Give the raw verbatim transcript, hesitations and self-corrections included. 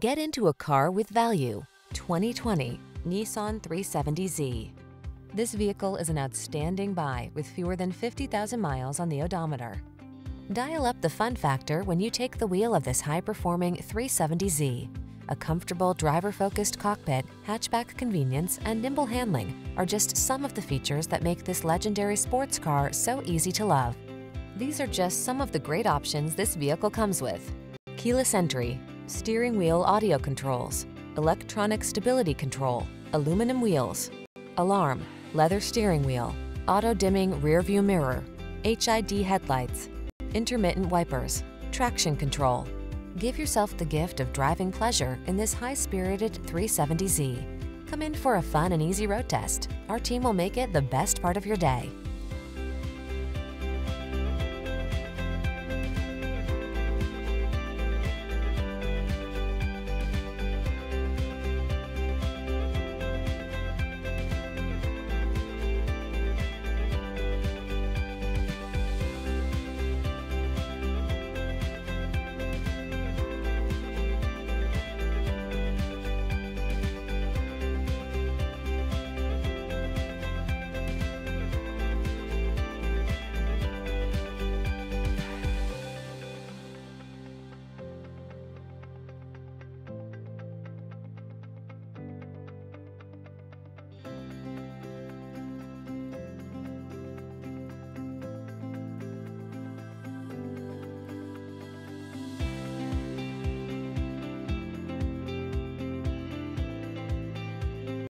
Get into a car with value. twenty twenty Nissan three seventy Z. This vehicle is an outstanding buy with fewer than fifty thousand miles on the odometer. Dial up the fun factor when you take the wheel of this high-performing three seventy Z. A comfortable, driver-focused cockpit, hatchback convenience, and nimble handling are just some of the features that make this legendary sports car so easy to love. These are just some of the great options this vehicle comes with: keyless entry, steering wheel audio controls, electronic stability control, aluminum wheels, alarm, leather steering wheel, auto-dimming rearview mirror, H I D headlights, intermittent wipers, traction control. Give yourself the gift of driving pleasure in this high-spirited three seventy Z. Come in for a fun and easy road test. Our team will make it the best part of your day.